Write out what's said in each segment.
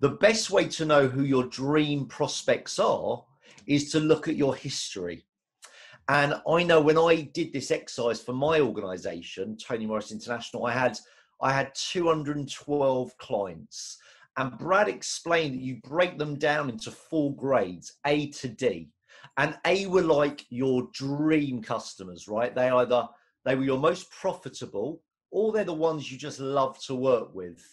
The best way to know who your dream prospects are is to look at your history. And I know when I did this exercise for my organization, Tony Morris International, I had 212 clients. And Brad explained that you break them down into four grades, A to D. And A were like your dream customers, right? They were your most profitable, or they're the ones you just love to work with.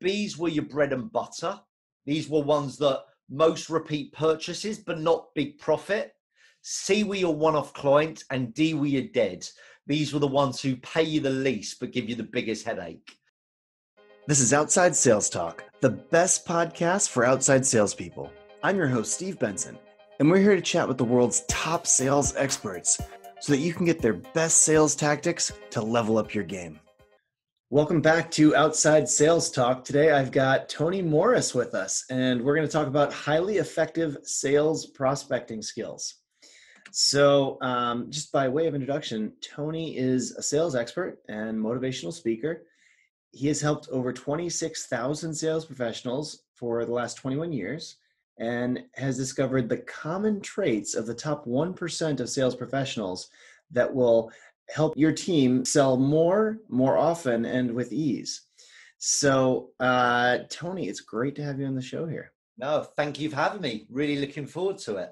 B's were your bread and butter. These were ones that most repeat purchases, but not big profit. C were your one-off clients, and D were your dead. These were the ones who pay you the least, but give you the biggest headache. This is Outside Sales Talk, the best podcast for outside salespeople. I'm your host, Steve Benson, and we're here to chat with the world's top sales experts so that you can get their best sales tactics to level up your game. Welcome back to Outside Sales Talk. Today, I've got Tony Morris with us, and we're going to talk about highly effective sales prospecting skills. So just by way of introduction, Tony is a sales expert and motivational speaker. He has helped over 26,000 sales professionals for the last 21 years and has discovered the common traits of the top 1% of sales professionals that will help your team sell more often, and with ease. So Tony, it's great to have you on the show here. No, thank you for having me. Really looking forward to it.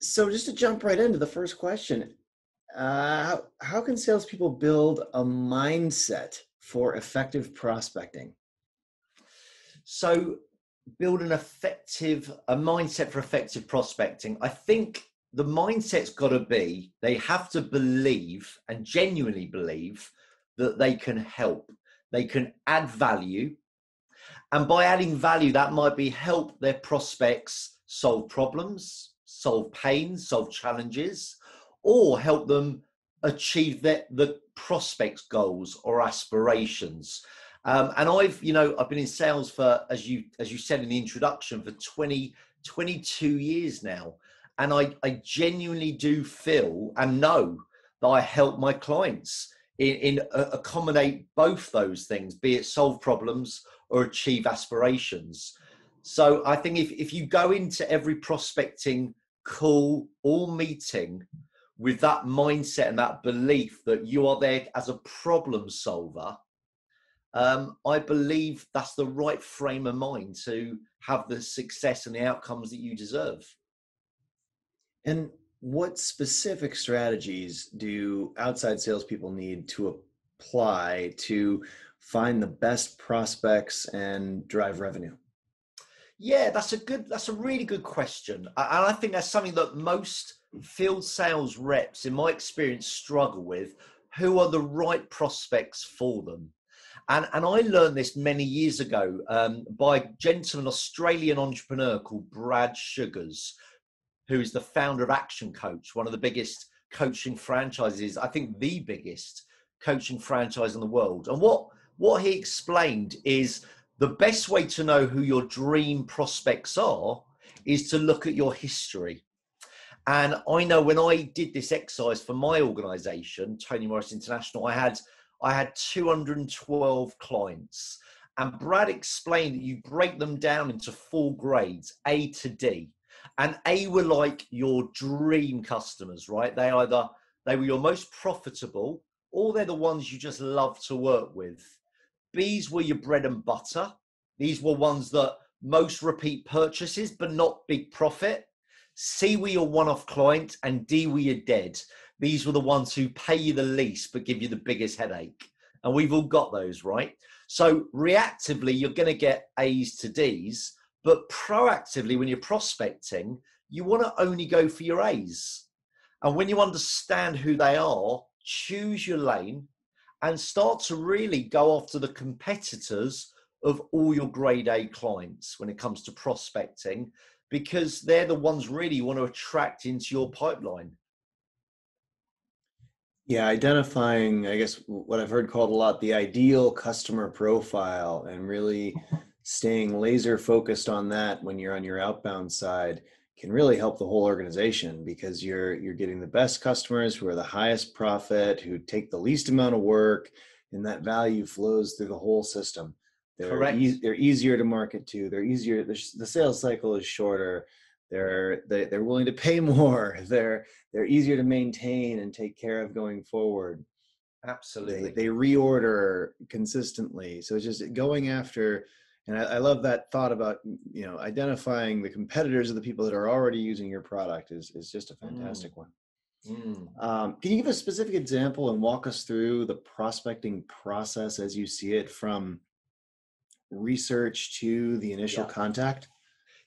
So just to jump right into the first question, how can salespeople build a mindset for effective prospecting? So build a mindset for effective prospecting. I think the mindset's got to be, they have to believe and genuinely believe that they can help. They can add value. And by adding value, that might be help their prospects solve problems, solve pains, solve challenges, or help them achieve the prospect's goals or aspirations. And I've been in sales for, as you said in the introduction, for 22 years now. And I genuinely do feel and know that I help my clients in accommodate both those things, be it solve problems or achieve aspirations. So I think if you go into every prospecting call or meeting with that mindset and that belief that you are there as a problem solver, I believe that's the right frame of mind to have the success and the outcomes that you deserve. And what specific strategies do outside salespeople need to apply to find the best prospects and drive revenue? Yeah, that's a really good question. And I think that's something that most field sales reps, in my experience, struggle with. Who are the right prospects for them? And I learned this many years ago by a gentleman, Australian entrepreneur called Brad Sugars, who is the founder of Action Coach, one of the biggest coaching franchises, I think the biggest coaching franchise in the world. And what he explained is, the best way to know who your dream prospects are is to look at your history. And I know when I did this exercise for my organization, Tony Morris International, I had 212 clients. And Brad explained that you break them down into four grades, A to D. And A were like your dream customers, right? They were your most profitable, or they're the ones you just love to work with. B's were your bread and butter. These were ones that most repeat purchases, but not big profit. C were your one-off clients, and D were your dead. These were the ones who pay you the least, but give you the biggest headache. And we've all got those, right? So reactively, you're going to get A's to D's, but proactively, when you're prospecting, you want to only go for your A's. And when you understand who they are, choose your lane, and start to really go after the competitors of all your grade A clients when it comes to prospecting, because they're the ones really you want to attract into your pipeline. Yeah, identifying, I guess, what I've heard called a lot, the ideal customer profile, and really staying laser focused on that when you're on your outbound side can really help the whole organization, because you're getting the best customers who are the highest profit, who take the least amount of work, and that value flows through the whole system. They're correct. They're easier to market to. They're easier. The sales cycle is shorter. They're willing to pay more. They're easier to maintain and take care of going forward. Absolutely. They reorder consistently. So it's just going after, and I love that thought about, you know, identifying the competitors of the people that are already using your product is just a fantastic one. Can you give a specific example and walk us through the prospecting process as you see it, from research to the initial contact?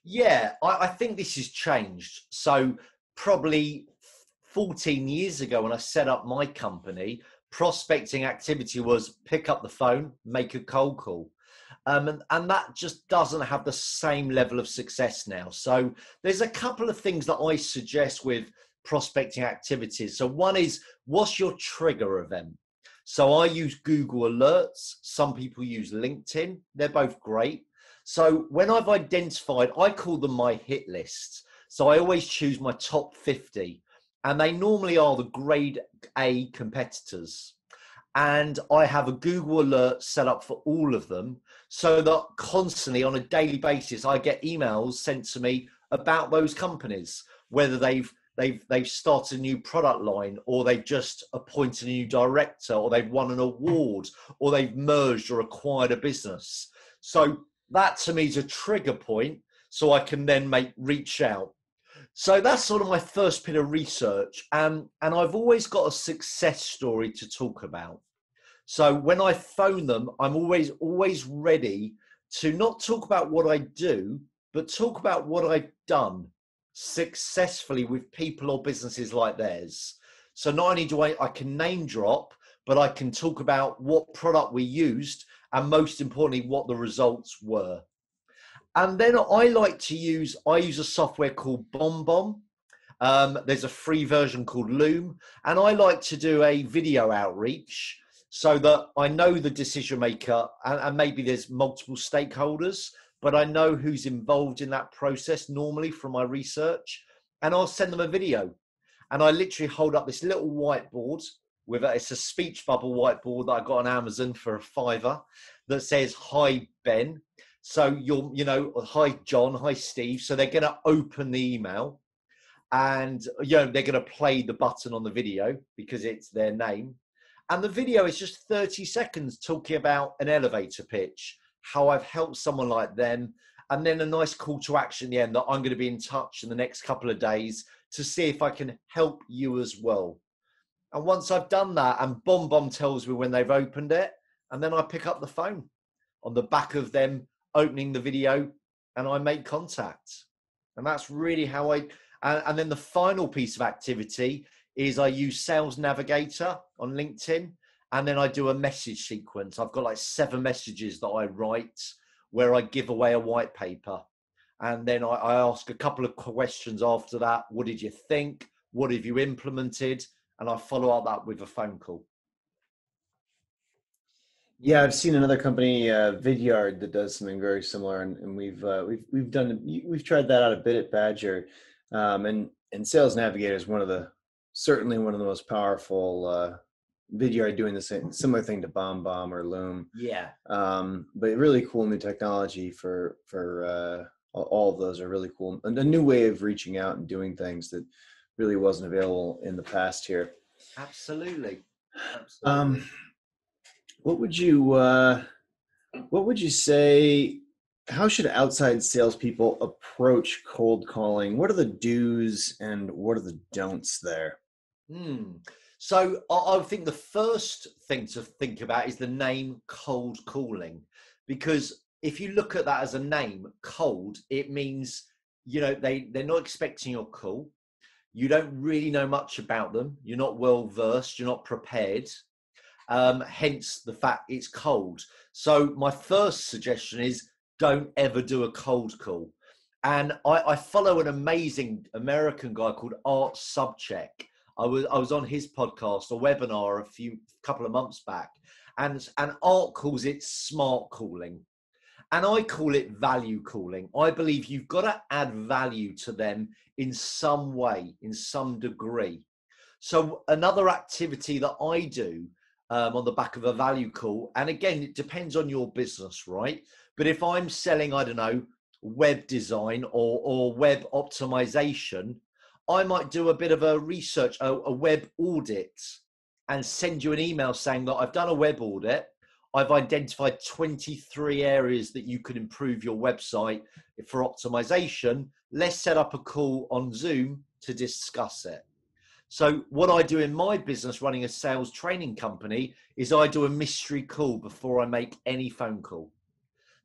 Yeah, I think this has changed. So probably 14 years ago when I set up my company, prospecting activity was pick up the phone, make a cold call. And that just doesn't have the same level of success now. So there's a couple of things that I suggest with prospecting activities. So one is, what's your trigger event? So I use Google Alerts. Some people use LinkedIn. They're both great. So when I've identified, I call them my hit lists. So I always choose my top 50, and they normally are the grade A competitors. And I have a Google alert set up for all of them, so that constantly on a daily basis, I get emails sent to me about those companies, whether they've started a new product line, or they've just appointed a new director, or they've won an award, or they've merged or acquired a business. So that to me is a trigger point, so I can then reach out. So that's sort of my first bit of research. And I've always got a success story to talk about. So when I phone them, I'm always ready to not talk about what I do, but talk about what I've done successfully with people or businesses like theirs. So not only do I can name drop, but I can talk about what product we used, and most importantly, what the results were. And then I use a software called BombBomb. There's a free version called Loom. And I like to do a video outreach so that I know the decision maker, and maybe there's multiple stakeholders, but I know who's involved in that process normally from my research. And I'll send them a video. And I literally hold up this little whiteboard it's a speech bubble whiteboard that I got on Amazon for a $5 that says, "Hi, Ben." So hi, John, hi, Steve. So they're going to open the email, and they're going to play the button on the video because it's their name. And the video is just 30 seconds talking about an elevator pitch, how I've helped someone like them. And then a nice call to action at the end that I'm going to be in touch in the next couple of days to see if I can help you as well. And once I've done that, and BombBomb tells me when they've opened it, and then I pick up the phone on the back of them opening the video, and I make contact. And that's really how and then the final piece of activity is I use Sales Navigator on LinkedIn, and then I do a message sequence. I've got like 7 messages that I write where I give away a white paper. And then I ask a couple of questions after that. What did you think? What have you implemented? And I follow up that with a phone call. Yeah, I've seen another company, Vidyard, that does something very similar, and we've tried that out a bit at Badger, and Sales Navigator is certainly one of the most powerful. Vidyard doing the similar thing to BombBomb or Loom. Yeah. But really cool new technology for all of those are really cool, and a new way of reaching out and doing things that really wasn't available in the past here. Absolutely. What would you say, how should outside salespeople approach cold calling? What are the do's and what are the don'ts there? So I think the first thing to think about is the name cold calling, because if you look at that as a name, cold, it means, they're not expecting your call. You don't really know much about them. You're not well versed. You're not prepared. Hence the fact it's cold. So my first suggestion is, don't ever do a cold call. And I follow an amazing American guy called Art Subcheck. I was on his podcast or webinar a couple of months back, and Art calls it smart calling. And I call it value calling. I believe you've got to add value to them in some way, in some degree. So another activity that I do on the back of a value call. And again, it depends on your business, right? But if I'm selling, I don't know, web design or web optimization, I might do a bit of a research, a web audit, and send you an email saying that I've done a web audit. I've identified 23 areas that you could improve your website for optimization. Let's set up a call on Zoom to discuss it. So what I do in my business running a sales training company is I do a mystery call before I make any phone call.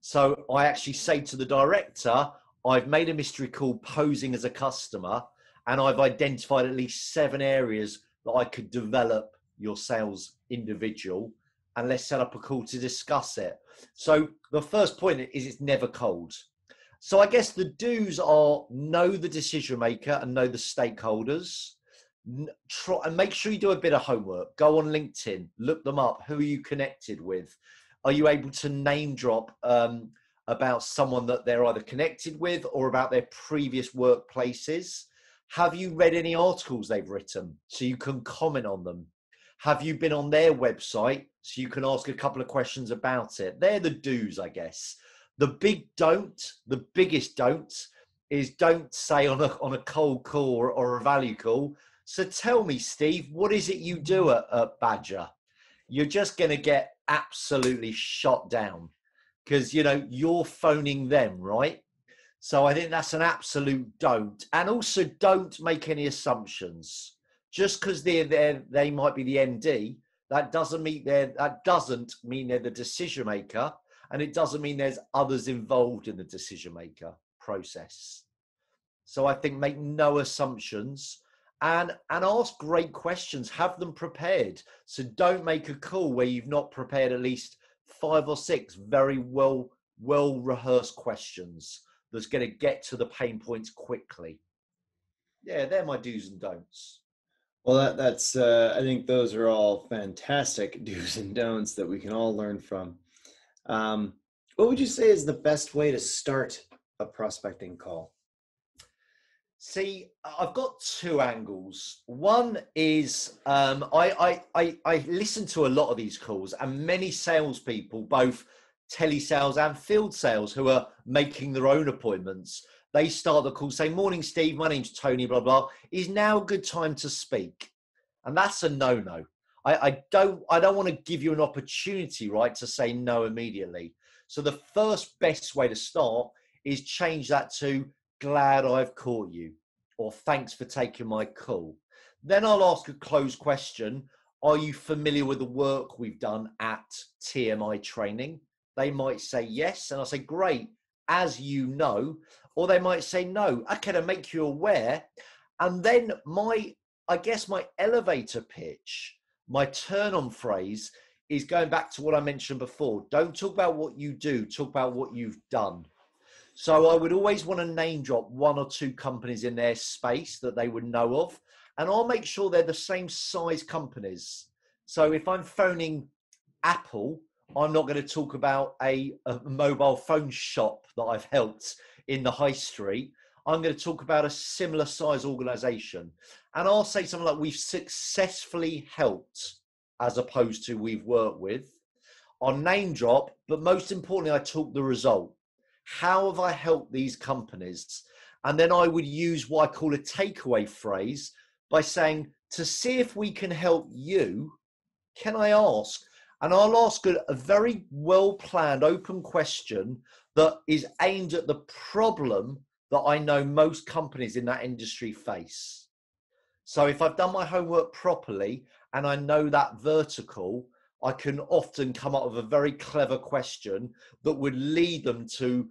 So I actually say to the director, I've made a mystery call posing as a customer, and I've identified at least 7 areas that I could develop your sales individual, and let's set up a call to discuss it. So the first point is it's never cold. So I guess the do's are know the decision maker and know the stakeholders. Try and make sure you do a bit of homework. Go on LinkedIn, look them up. Who are you connected with? Are you able to name drop about someone that they're either connected with or about their previous workplaces? Have you read any articles they've written so you can comment on them? Have you been on their website so you can ask a couple of questions about it? They're the do's, I guess. The big don't, the biggest don't, is don't say on a cold call or a value call, so tell me, Steve, what is it you do at Badger? You're just going to get absolutely shot down because, you know, you're phoning them, right? So I think that's an absolute don't. And also don't make any assumptions. Just because they're there, they might be the MD, that doesn't mean they're the decision maker, and it doesn't mean there's others involved in the decision maker process. So I think make no assumptions. And ask great questions, have them prepared. So don't make a call where you've not prepared at least 5 or 6 very well rehearsed questions that's going to get to the pain points quickly. Yeah, they're my do's and don'ts. Well, that's I think those are all fantastic do's and don'ts that we can all learn from. What would you say is the best way to start a prospecting call? See, I've got 2 angles. One is I listen to a lot of these calls, and many salespeople, both telesales and field sales, who are making their own appointments, they start the call saying, "Morning, Steve. My name's Tony. Blah blah. Is now a good time to speak?" And that's a no-no. I don't want to give you an opportunity, right, to say no immediately. So the first best way to start is change that to, "Glad I've caught you," or "Thanks for taking my call." Then I'll ask a closed question. Are you familiar with the work we've done at TMI training? They might say yes. And I'll say, "Great, as you know," or they might say no. I can make you aware. And then my elevator pitch, my turn on phrase is going back to what I mentioned before. Don't talk about what you do, talk about what you've done. So I would always want to name drop 1 or 2 companies in their space that they would know of. And I'll make sure they're the same size companies. So if I'm phoning Apple, I'm not going to talk about a mobile phone shop that I've helped in the high street. I'm going to talk about a similar size organization. And I'll say something like, "We've successfully helped," as opposed to "we've worked with." I'll name drop, but most importantly, I talk the result. How have I helped these companies? And then I would use what I call a takeaway phrase by saying, "To see if we can help you, can I ask?" And I'll ask a very well-planned open question that is aimed at the problem that I know most companies in that industry face. So if I've done my homework properly and I know that vertical, I can often come up with a very clever question that would lead them to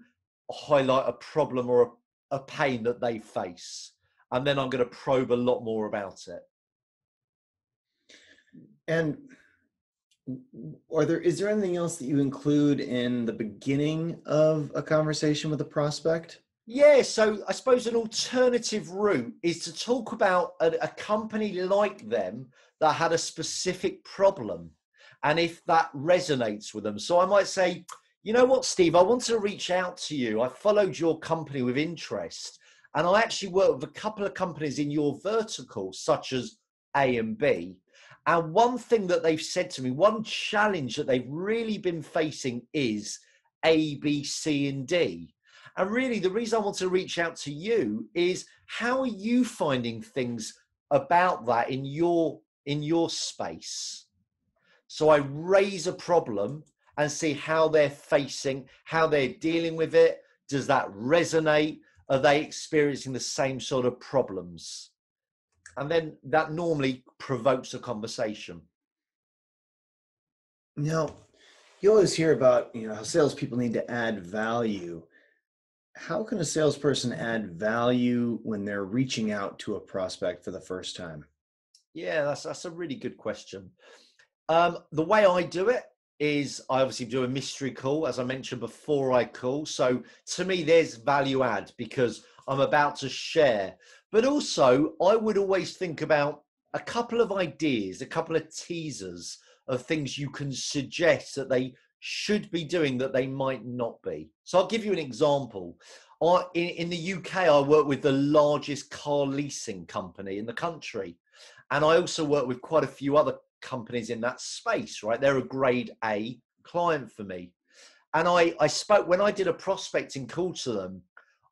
highlight a problem or a pain that they face. And then I'm going to probe a lot more about it. And is there anything else that you include in the beginning of a conversation with a prospect? Yeah, so I suppose an alternative route is to talk about a company like them that had a specific problem, and if that resonates with them. So I might say, "You know what, Steve, I want to reach out to you. I followed your company with interest, and I actually work with a couple of companies in your vertical, such as A and B. And one thing that they've said to me, one challenge that they've really been facing is A, B, C, and D. And really, the reason I want to reach out to you is, how are you finding things about that in your space? So I raise a problem and see how they're facing, how they're dealing with it. Does that resonate? Are they experiencing the same sort of problems? And then that normally provokes a conversation. Now, you always hear about, you know, how salespeople need to add value. How can a salesperson add value when they're reaching out to a prospect for the first time? Yeah, that's a really good question. The way I do it is I obviously do a mystery call, as I mentioned before I call. So to me, there's value add because I'm about to share. But also, I would always think about a couple of ideas, a couple of teasers of things you can suggest that they should be doing that they might not be. So I'll give you an example. In the UK, I work with the largest car leasing company in the country. And I also work with quite a few other companies in that space, right? They're a grade A client for me. And I spoke, when I did a prospecting call to them,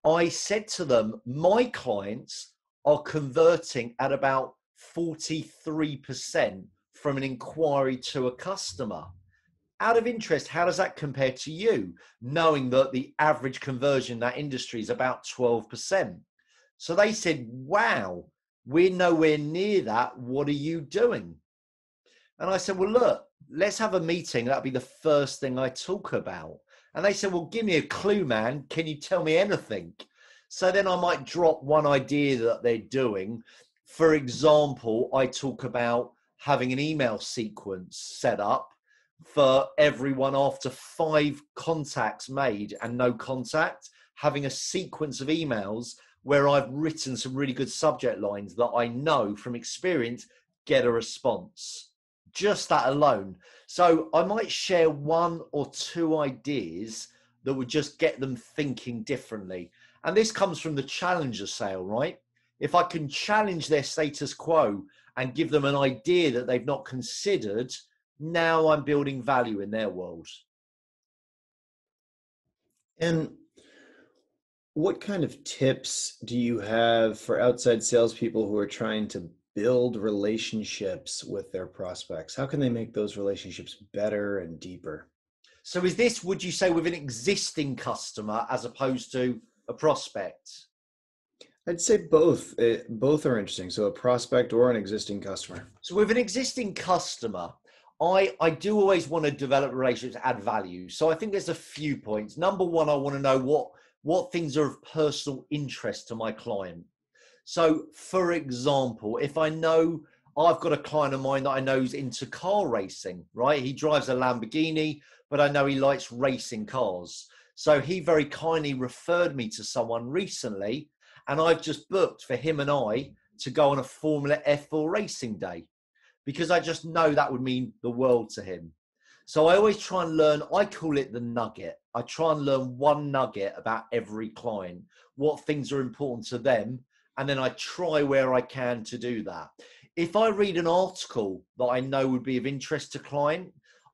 I said to them, my clients are converting at about 43% from an inquiry to a customer. Out of interest, how does that compare to you, knowing that the average conversion in that industry is about 12%? So they said, wow, we're nowhere near that. What are you doing? And I said, well, look, let's have a meeting. That'll be the first thing I talk about. And they said, well, give me a clue, man. Can you tell me anything? So then I might drop one idea that they're doing. For example, I talk about having an email sequence set up for everyone after 5 contacts made and no contact, having a sequence of emails where I've written some really good subject lines that I know from experience get a response. Just that alone. So I might share 1 or 2 ideas that would just get them thinking differently. And this comes from the challenge of sale, right? If I can challenge their status quo and give them an idea that they've not considered, now I'm building value in their world. And what kind of tips do you have for outside salespeople who are trying to build relationships with their prospects? How can they make those relationships better and deeper? So is this, would you say, with an existing customer as opposed to a prospect? I'd say both. Both are interesting. So a prospect or an existing customer. So with an existing customer, I do always want to develop relationships, add value. So I think there's a few points. Number one, I want to know what things are of personal interest to my client. So, for example, if I know I've got a client of mine that I know is into car racing, right? He drives a Lamborghini, but I know he likes racing cars. So he very kindly referred me to someone recently, and I've just booked for him and I to go on a Formula F4 racing day because I just know that would mean the world to him. So I always try and learn, I call it the nugget. I try and learn one nugget about every client, what things are important to them. And then I try where I can to do that. If I read an article that I know would be of interest to client,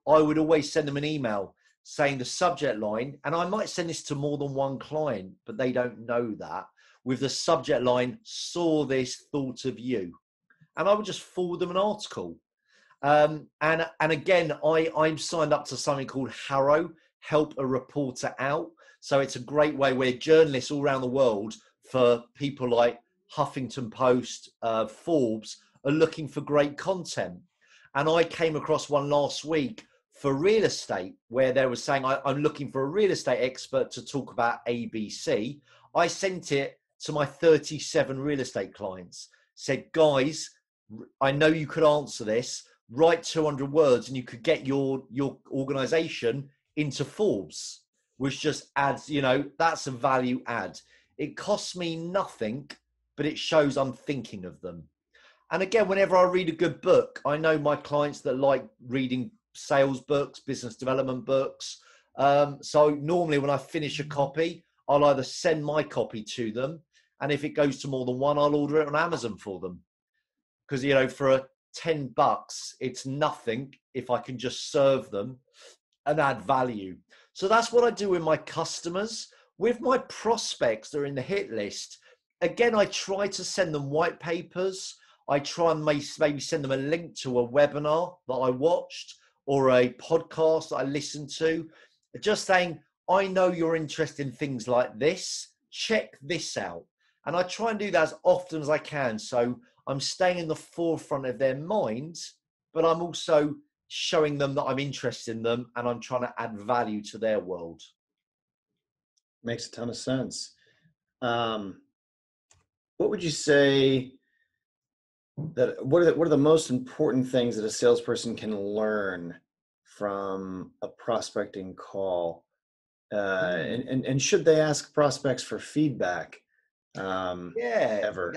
I would always send them an email saying the subject line, and I might send this to more than one client, but they don't know that, with the subject line, saw this, thought of you. And I would just forward them an article. And again, I'm signed up to something called Harrow, Help a Reporter Out. So it's a great way where journalists all around the world, for people like Huffington Post, Forbes, are looking for great content. And I came across one last week for real estate where they were saying, I'm looking for a real estate expert to talk about ABC. I sent it to my 37 real estate clients, said, guys, I know you could answer this, write 200 words and you could get your organization into Forbes, which just adds, you know, that's a value add. It costs me nothing, but it shows I'm thinking of them. And again, whenever I read a good book, I know my clients that like reading sales books, business development books. So normally when I finish a copy, I'll either send my copy to them. And if it goes to more than one, I'll order it on Amazon for them. Because, you know, for a $10, it's nothing if I can just serve them and add value. So that's what I do with my customers. With my prospects that are in the hit list, again, I try to send them white papers. I try and maybe send them a link to a webinar that I watched or a podcast that I listened to, just saying, I know you're interested in things like this, check this out. And I try and do that as often as I can. So I'm staying in the forefront of their minds, but I'm also showing them that I'm interested in them and I'm trying to add value to their world. Makes a ton of sense. What would you say that, what are the most important things that a salesperson can learn from a prospecting call? And should they ask prospects for feedback? Ever?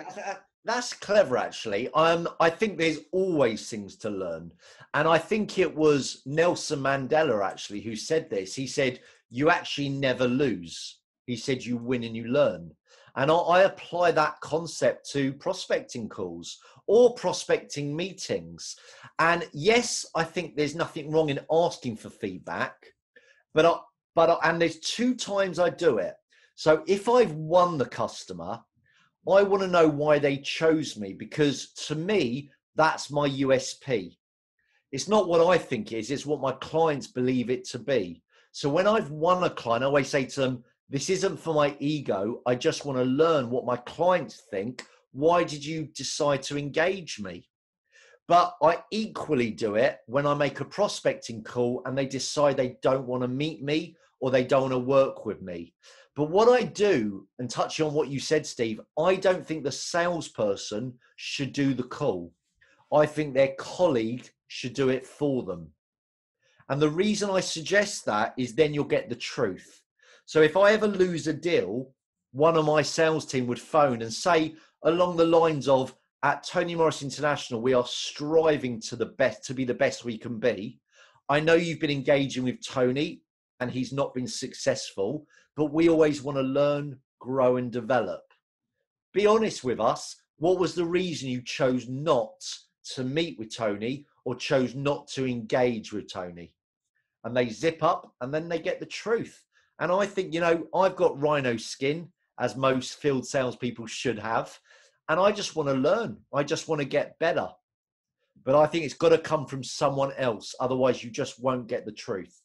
That's clever, actually. I think there's always things to learn. And I think it was Nelson Mandela, actually, who said this. He said, you actually never lose. He said, you win and you learn. And I apply that concept to prospecting calls or prospecting meetings. And yes, I think there's nothing wrong in asking for feedback, but there's two times I do it. So if I've won the customer, I want to know why they chose me, because to me, that's my USP. It's not what I think it is, it's what my clients believe it to be. So when I've won a client, I always say to them, this isn't for my ego. I just want to learn what my clients think. Why did you decide to engage me? But I equally do it when I make a prospecting call and they decide they don't want to meet me or they don't want to work with me. But what I do, and touching on what you said, Steve, I don't think the salesperson should do the call. I think their colleague should do it for them. And the reason I suggest that is then you'll get the truth. So if I ever lose a deal, one of my sales team would phone and say along the lines of, at Tony Morris International, we are striving to be the best we can be. I know you've been engaging with Tony and he's not been successful, but we always want to learn, grow and develop. Be honest with us. What was the reason you chose not to meet with Tony or chose not to engage with Tony? And they zip up and then they get the truth. And I think, you know, I've got rhino skin, as most field salespeople should have. And I just want to learn. I just want to get better. But I think it's got to come from someone else. Otherwise, you just won't get the truth.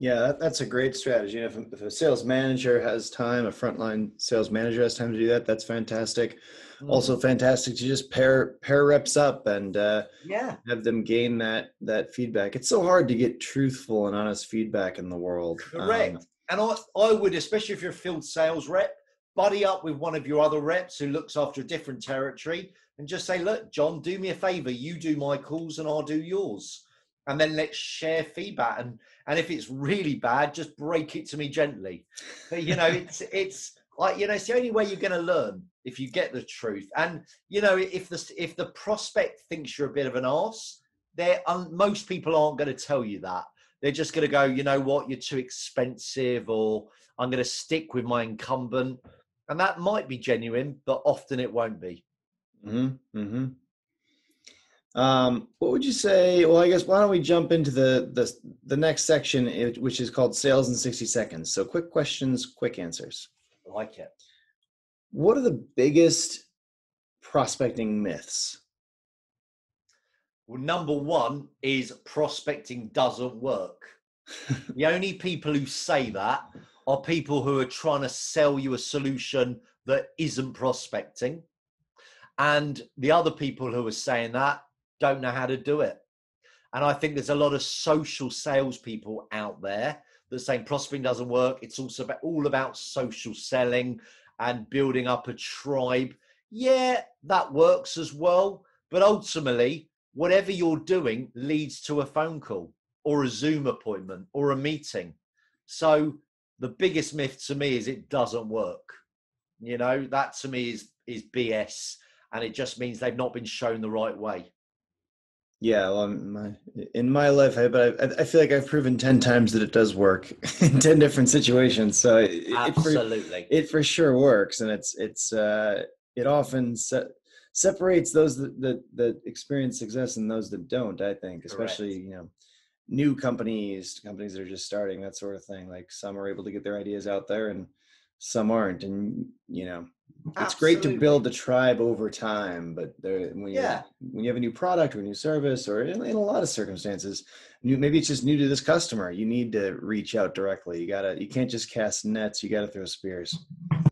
Yeah, that's a great strategy. If a sales manager has time, a frontline sales manager has time to do that, that's fantastic. Mm. Also fantastic to just pair reps up and have them gain that feedback. It's so hard to get truthful and honest feedback in the world. Correct. And I would, especially if you're a field sales rep, buddy up with one of your other reps who looks after a different territory and just say, look, John, do me a favor. You do my calls and I'll do yours. And then let's share feedback. And if it's really bad, just break it to me gently. But, you know, it's like, you know, it's the only way you're going to learn, if you get the truth. And, you know, if the prospect thinks you're a bit of an arse, most people aren't going to tell you that. They're just going to go, you know what, you're too expensive, or I'm going to stick with my incumbent. And that might be genuine, but often it won't be. Mm-hmm. Mm-hmm. What would you say? Well, I guess why don't we jump into the next section, which is called Sales in 60 Seconds. So quick questions, quick answers. I like it. What are the biggest prospecting myths? Well, number one is prospecting doesn't work. The only people who say that are people who are trying to sell you a solution that isn't prospecting. And the other people who are saying that don't know how to do it. And I think there's a lot of social salespeople out there that are saying prospecting doesn't work. It's also all about social selling and building up a tribe. Yeah, that works as well. But ultimately, whatever you're doing leads to a phone call or a Zoom appointment or a meeting. So the biggest myth to me is it doesn't work. You know, that to me is BS. And it just means they've not been shown the right way. Yeah. Well, in my life, I feel like I've proven 10 times that it does work in 10 different situations. So absolutely, it for sure works. And it often separates those that experience success and those that don't, I think, especially, correct, you know, new companies that are just starting, that sort of thing. Like, some are able to get their ideas out there and some aren't. And, you know, it's absolutely great to build a tribe over time, but when you have a new product or a new service, or in a lot of circumstances, maybe it's just new to this customer, you need to reach out directly. You can't just cast nets. You got to throw spears.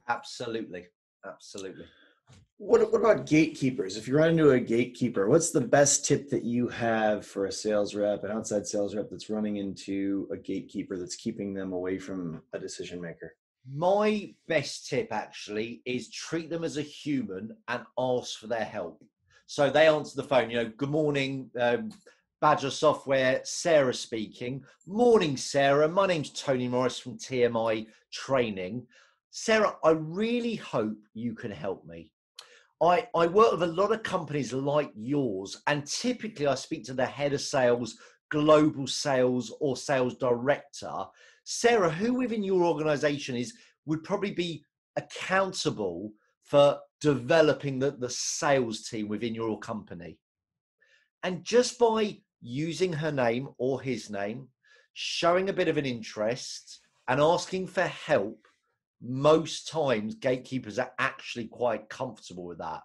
Absolutely. Absolutely. What about gatekeepers? If you run into a gatekeeper, what's the best tip that you have for a sales rep, an outside sales rep that's running into a gatekeeper that's keeping them away from a decision maker? My best tip actually is treat them as a human and ask for their help. So they answer the phone, you know, good morning, Badger Software, Sarah speaking. Morning, Sarah. My name's Tony Morris from TMI Training. Sarah, I really hope you can help me. I work with a lot of companies like yours, and typically I speak to the head of sales, global sales, or sales director. Sarah, who within your organization would probably be accountable for developing the sales team within your company? And just by using her name or his name, showing a bit of an interest and asking for help, most times gatekeepers are actually quite comfortable with that.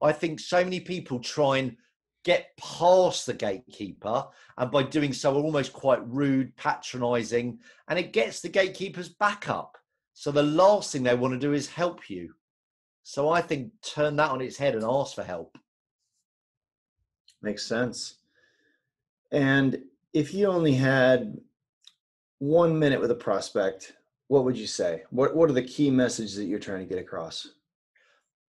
I think so many people try and get past the gatekeeper, and by doing so are almost quite rude, patronizing, and it gets the gatekeepers back up. So the last thing they want to do is help you. So I think turn that on its head and ask for help. Makes sense. And if you only had 1 minute with a prospect, what would you say? What are the key messages that you're trying to get across?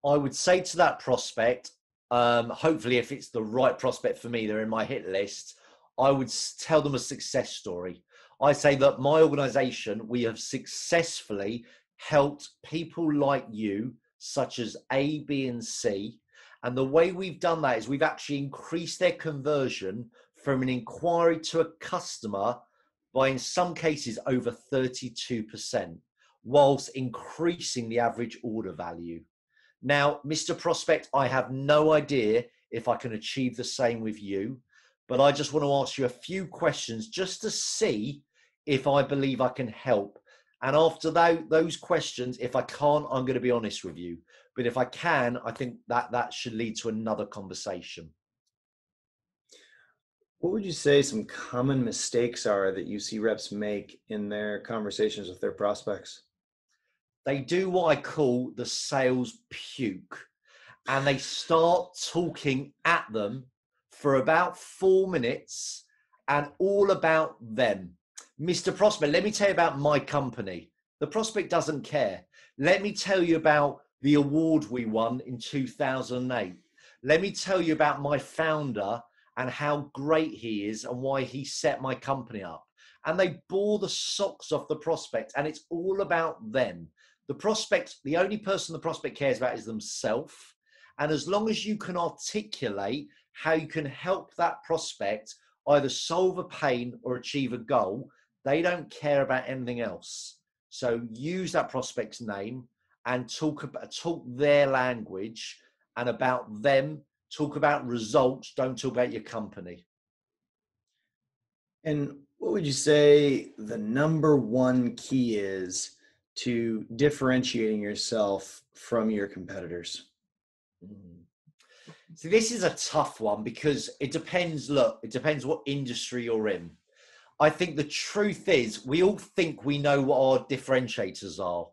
I would say to that prospect, hopefully if it's the right prospect for me, they're in my hit list, I would tell them a success story. I say that my organization, we have successfully helped people like you, such as A, B, and C. And the way we've done that is we've actually increased their conversion from an inquiry to a customer by, in some cases, over 32%, whilst increasing the average order value. Now, Mr. Prospect, I have no idea if I can achieve the same with you, but I just want to ask you a few questions just to see if I believe I can help. And after those questions, if I can't, I'm going to be honest with you. But if I can, I think that should lead to another conversation. What would you say some common mistakes are that you see reps make in their conversations with their prospects? They do what I call the sales puke, and they start talking at them for about 4 minutes and all about them. Mr. Prospect, let me tell you about my company. The prospect doesn't care. Let me tell you about the award we won in 2008. Let me tell you about my founder and how great he is and why he set my company up. And they bore the socks off the prospect, and it's all about them. The prospect, the only person the prospect cares about is themselves. And as long as you can articulate how you can help that prospect either solve a pain or achieve a goal, they don't care about anything else. So use that prospect's name and talk their language and about them. Talk about results, don't talk about your company. And what would you say the number one key is to differentiating yourself from your competitors? So this is a tough one because it depends, what industry you're in. I think the truth is we all think we know what our differentiators are,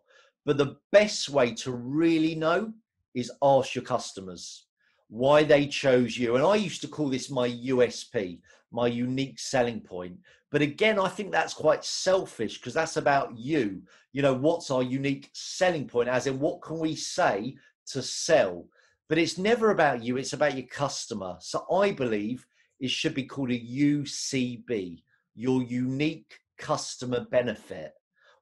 but the best way to really know is ask your customers why they chose you. And I used to call this my USP, my unique selling point. But again, I think that's quite selfish because that's about you. You know, what's our unique selling point, as in what can we say to sell? But it's never about you, it's about your customer. So I believe it should be called a UCB, your unique customer benefit.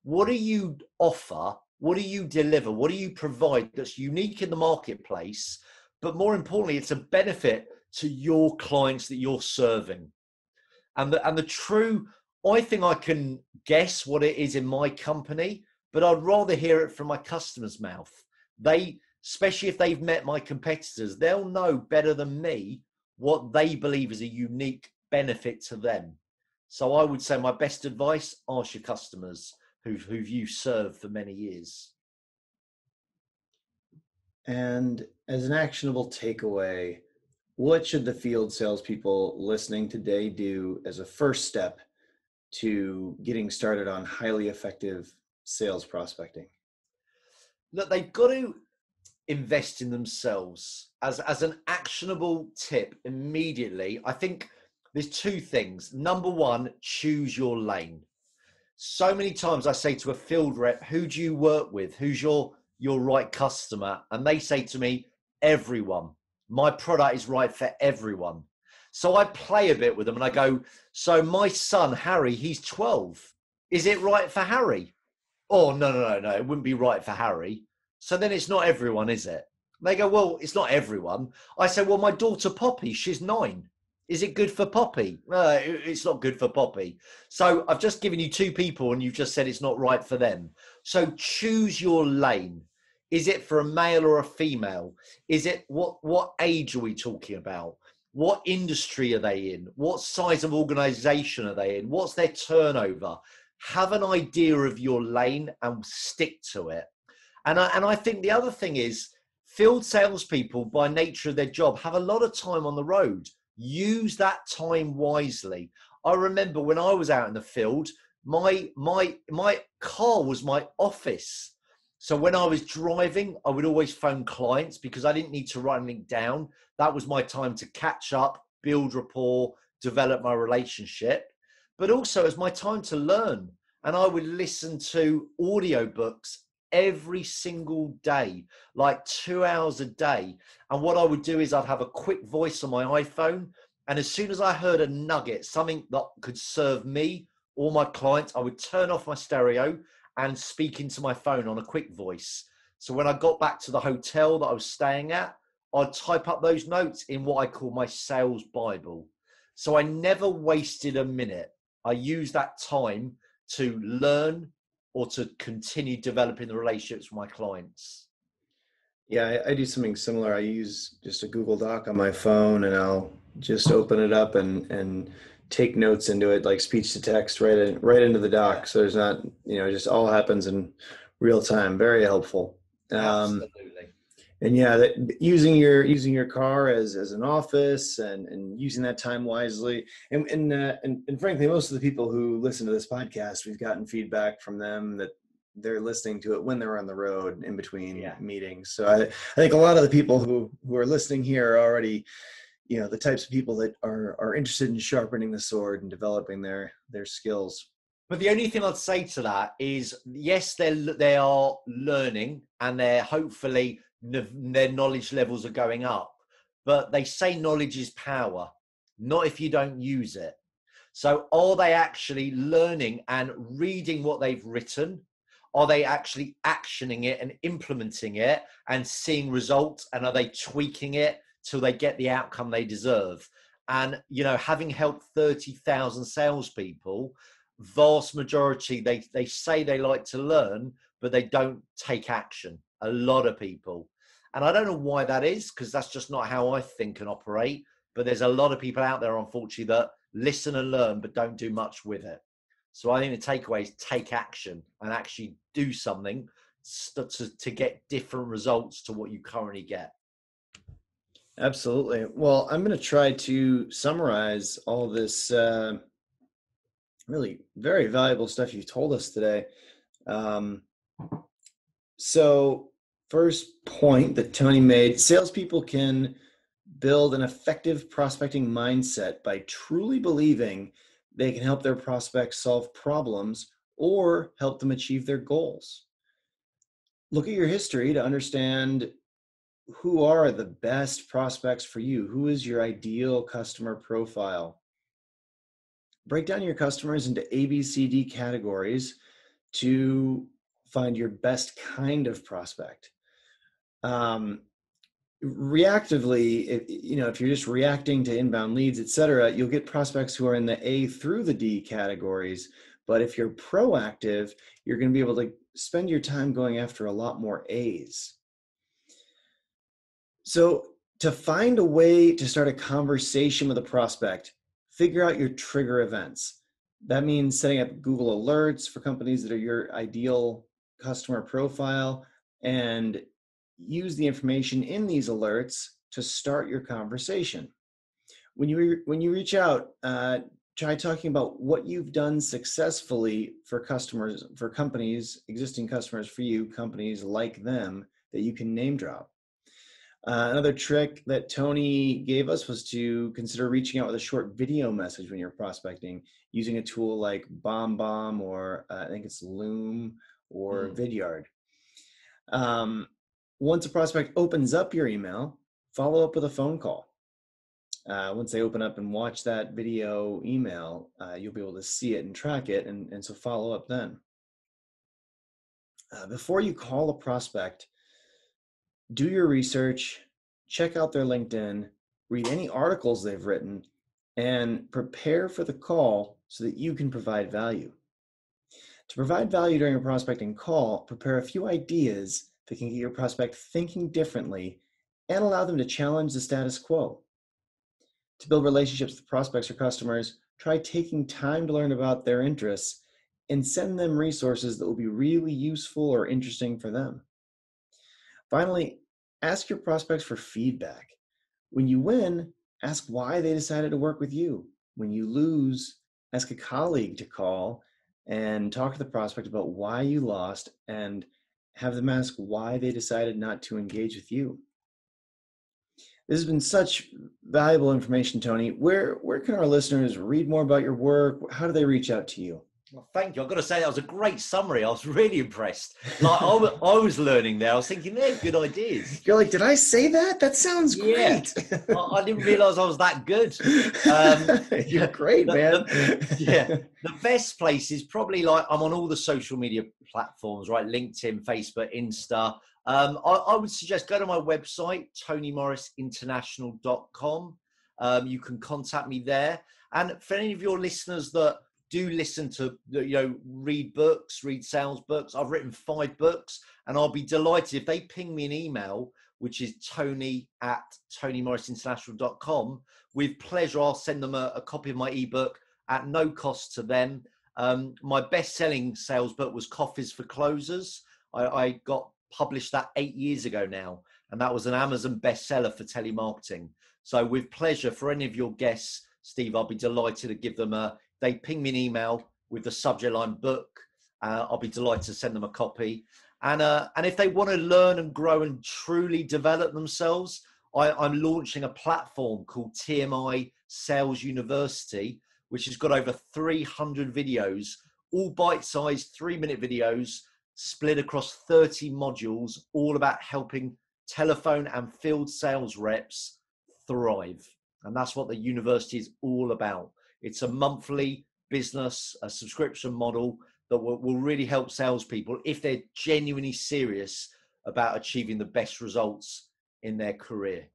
What do you offer? What do you deliver? What do you provide that's unique in the marketplace? But more importantly, it's a benefit to your clients that you're serving. And the true, I think I can guess what it is in my company, but I'd rather hear it from my customer's mouth. They especially if they've met my competitors, they'll know better than me what they believe is a unique benefit to them. So I would say my best advice, ask your customers who've you served for many years. And as an actionable takeaway, what should the field salespeople listening today do as a first step to getting started on highly effective sales prospecting? Look, they've got to invest in themselves. As an actionable tip immediately, I think there's two things. Number one, choose your lane. So many times I say to a field rep, who do you work with? Who's your right customer? And they say to me, everyone. My product is right for everyone. So I play a bit with them and I go, so my son, Harry, he's 12. Is it right for Harry? Oh, no, it wouldn't be right for Harry. So then it's not everyone, is it? And they go, well, it's not everyone. I say, well, my daughter, Poppy, she's 9. Is it good for Poppy? It's not good for Poppy. So I've just given you two people and you've just said it's not right for them. So choose your lane. Is it for a male or a female? Is it what age are we talking about? What industry are they in? What size of organization are they in? What's their turnover? Have an idea of your lane and stick to it. And I think the other thing is field salespeople, by nature of their job, have a lot of time on the road. Use that time wisely. I remember when I was out in the field, my car was my office. So when I was driving, I would always phone clients because I didn't need to write anything down. That was my time to catch up, build rapport, develop my relationship, but also as my time to learn. And I would listen to audiobooks every single day, like 2 hours a day. And what I would do is I'd have a quick voice on my iPhone. And as soon as I heard a nugget, something that could serve me or my clients, I would turn off my stereo and speak into my phone on a quick voice. So when I got back to the hotel that I was staying at, I'd type up those notes in what I call my sales Bible. So I never wasted a minute. I used that time to learn or to continue developing the relationships with my clients. Yeah, I do something similar. I use just a Google Doc on my phone and I'll just open it up and take notes into it, like speech to text, right into the doc. So there's not, it just all happens in real time. Very helpful. Absolutely. And yeah, that, using your car as an office and using that time wisely. And frankly, most of the people who listen to this podcast, we've gotten feedback from them that they're listening to it when they're on the road in between meetings. So I think a lot of the people who are listening here are already, the types of people that are interested in sharpening the sword and developing their skills. But the only thing I'd say to that is, yes, they are learning and they're hopefully their knowledge levels are going up, but they say knowledge is power, not if you don't use it. So are they actually learning and reading what they've written? Are they actually actioning it and implementing it and seeing results? And are they tweaking it till they get the outcome they deserve? And, having helped 30,000 salespeople, vast majority, they say they like to learn, but they don't take action. A lot of people. And I don't know why that is, because that's just not how I think and operate. But there's a lot of people out there, unfortunately, that listen and learn, but don't do much with it. So I think the takeaway is take action and actually do something to get different results to what you currently get. Absolutely. Well, I'm going to try to summarize all this really very valuable stuff you've told us today. So first point that Tony made, salespeople can build an effective prospecting mindset by truly believing they can help their prospects solve problems or help them achieve their goals. Look at your history to understand who are the best prospects for you. Who is your ideal customer profile? Break down your customers into ABCD categories to find your best kind of prospect. Reactively, if you're just reacting to inbound leads, etc., you'll get prospects who are in the A through the D categories. But if you're proactive, you're going to be able to spend your time going after a lot more A's. So to find a way to start a conversation with a prospect, figure out your trigger events. That means setting up Google Alerts for companies that are your ideal customer profile, and use the information in these alerts to start your conversation. When you reach out, try talking about what you've done successfully for customers, for companies, existing customers for you, companies like them that you can name drop. Another trick that Tony gave us was to consider reaching out with a short video message when you're prospecting, using a tool like BombBomb or I think it's Loom or Vidyard. Once a prospect opens up your email, follow up with a phone call. Once they open up and watch that video email, you'll be able to see it and track it, and so follow up then. Before you call a prospect, do your research, check out their LinkedIn, read any articles they've written, and prepare for the call so that you can provide value. To provide value during a prospecting call, prepare a few ideas that can get your prospect thinking differently and allow them to challenge the status quo. To build relationships with prospects or customers, try taking time to learn about their interests and send them resources that will be really useful or interesting for them. Finally, ask your prospects for feedback. When you win, ask why they decided to work with you. When you lose, ask a colleague to call and talk to the prospect about why you lost, and have them ask why they decided not to engage with you. This has been such valuable information, Tony. Where can our listeners read more about your work? How do they reach out to you? Well, thank you. I've got to say, that was a great summary. I was really impressed. Like, I was learning there. I was thinking, they're good ideas. You're like, did I say that? That sounds great. Yeah. I didn't realize I was that good. You're great, man. The best place is probably like, I'm on all the social media platforms, right? LinkedIn, Facebook, Insta. I would suggest go to my website, tonymorrisinternational.com. You can contact me there. And for any of your listeners that do listen to, read books, read sales books. I've written 5 books, and I'll be delighted if they ping me an email, which is tony@tonymorrisinternational.com. With pleasure, I'll send them a copy of my ebook at no cost to them. My best-selling sales book was Coffees for Closers. I got published that 8 years ago now, and that was an Amazon bestseller for telemarketing. So with pleasure, for any of your guests, Steve, I'll be delighted to give them they ping me an email with the subject line book. I'll be delighted to send them a copy. And if they want to learn and grow and truly develop themselves, I'm launching a platform called TMI Sales University, which has got over 300 videos, all bite-sized 3-minute videos split across 30 modules, all about helping telephone and field sales reps thrive. And that's what the university is all about. It's a monthly business, a subscription model that will really help salespeople if they're genuinely serious about achieving the best results in their career.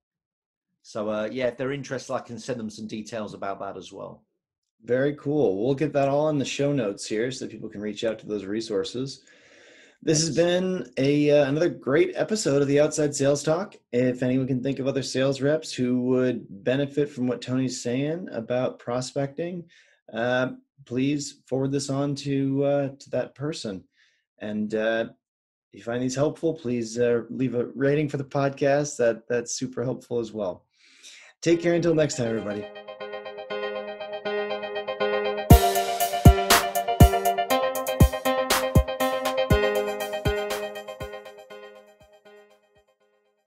So if they're interested, I can send them some details about that as well. Very cool. We'll get that all in the show notes here so that people can reach out to those resources. This has been another great episode of the Outside Sales Talk. If anyone can think of other sales reps who would benefit from what Tony's saying about prospecting, please forward this on to that person. And if you find these helpful, please leave a rating for the podcast. That's super helpful as well. Take care until next time, everybody.